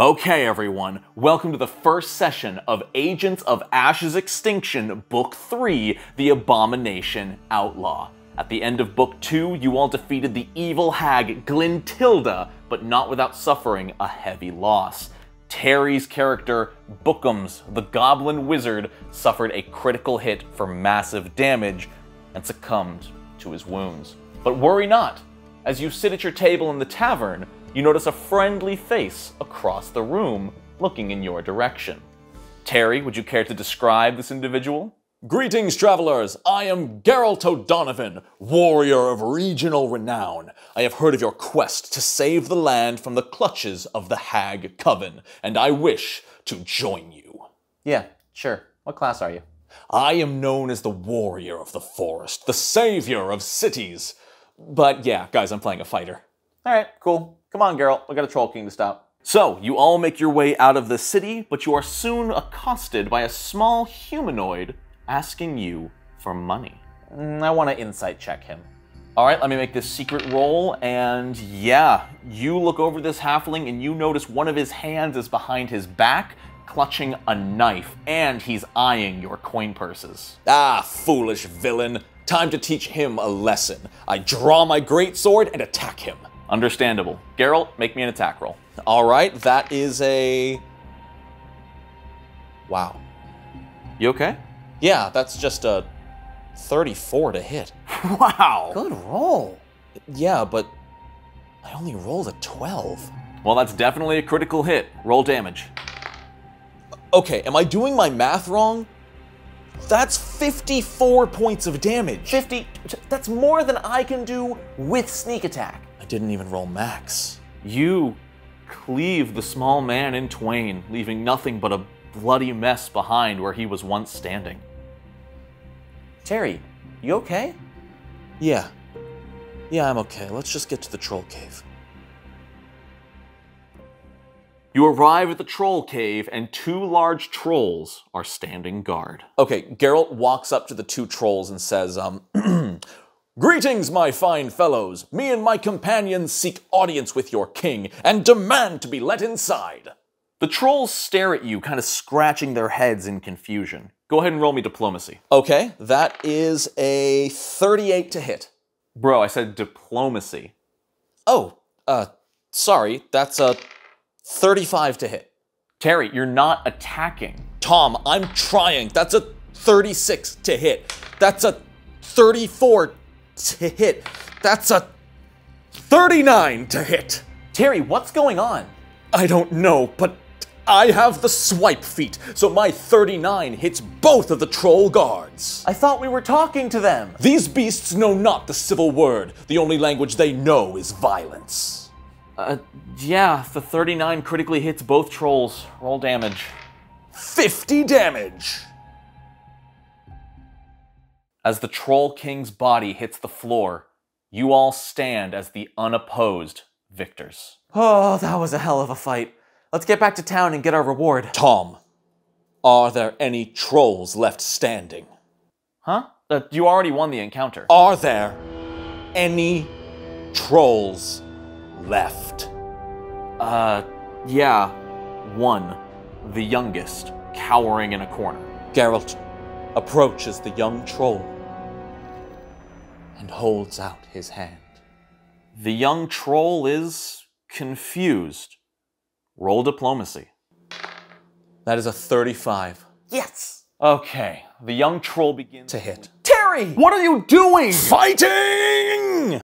Okay, everyone, welcome to the first session of Agents of Ashes: Extinction Book 3, The Abomination Outlaw. At the end of Book 2, you all defeated the evil hag Glintilda, but not without suffering a heavy loss. Terry's character, Bookums, the goblin wizard, suffered a critical hit for massive damage and succumbed to his wounds. But worry not, as you sit at your table in the tavern, you notice a friendly face across the room, looking in your direction. Terry, would you care to describe this individual? Greetings, travelers! I am Geralt O'Donovan, warrior of regional renown. I have heard of your quest to save the land from the clutches of the Hag Coven, and I wish to join you. Yeah, sure. What class are you? I am known as the warrior of the forest, the savior of cities. But yeah, guys, I'm playing a fighter. Alright, cool. Come on, Geralt, we got a troll king to stop. So, you all make your way out of the city, but you are soon accosted by a small humanoid asking you for money. I want to insight check him. All right, let me make this secret roll, and yeah, you look over this halfling and you notice one of his hands is behind his back, clutching a knife, and he's eyeing your coin purses. Ah, foolish villain. Time to teach him a lesson. I draw my greatsword and attack him. Understandable. Geralt, make me an attack roll. All right, that is a... Wow. You okay? Yeah, that's just a 34 to hit. Wow. Good roll. Yeah, but I only rolled a 12. Well, that's definitely a critical hit. Roll damage. Okay, am I doing my math wrong? That's 54 points of damage. 50? That's more than I can do with sneak attack. Didn't even roll max. You cleave the small man in twain, leaving nothing but a bloody mess behind where he was once standing. Terry, you okay? Yeah, I'm okay. Let's just get to the troll cave. You arrive at the troll cave, and two large trolls are standing guard. Okay, Geralt walks up to the two trolls and says, Greetings, my fine fellows. Me and my companions seek audience with your king and demand to be let inside. The trolls stare at you, kind of scratching their heads in confusion. Go ahead and roll me diplomacy. Okay, that is a 38 to hit. Bro, I said diplomacy. Oh, sorry, that's a 35 to hit. Terry, you're not attacking. Tom, I'm trying. That's a 36 to hit. That's a 34 to hit. That's a 39 to hit. Terry, what's going on? I don't know, but I have the swipe feat, so my 39 hits both of the troll guards. I thought we were talking to them. These beasts know not the civil word. The only language they know is violence. Yeah, the 39 critically hits both trolls. Roll damage. 50 damage. As the Troll King's body hits the floor, you all stand as the unopposed victors. Oh, that was a hell of a fight. Let's get back to town and get our reward. Tom, are there any trolls left standing? Huh? You already won the encounter. Are there any trolls left? Yeah. One. The youngest, cowering in a corner. Geralt approaches the young troll and holds out his hand. The young troll is confused. Roll diplomacy. That is a 35. Yes! Okay, the young troll begins to hit. Terry! What are you doing? Fighting!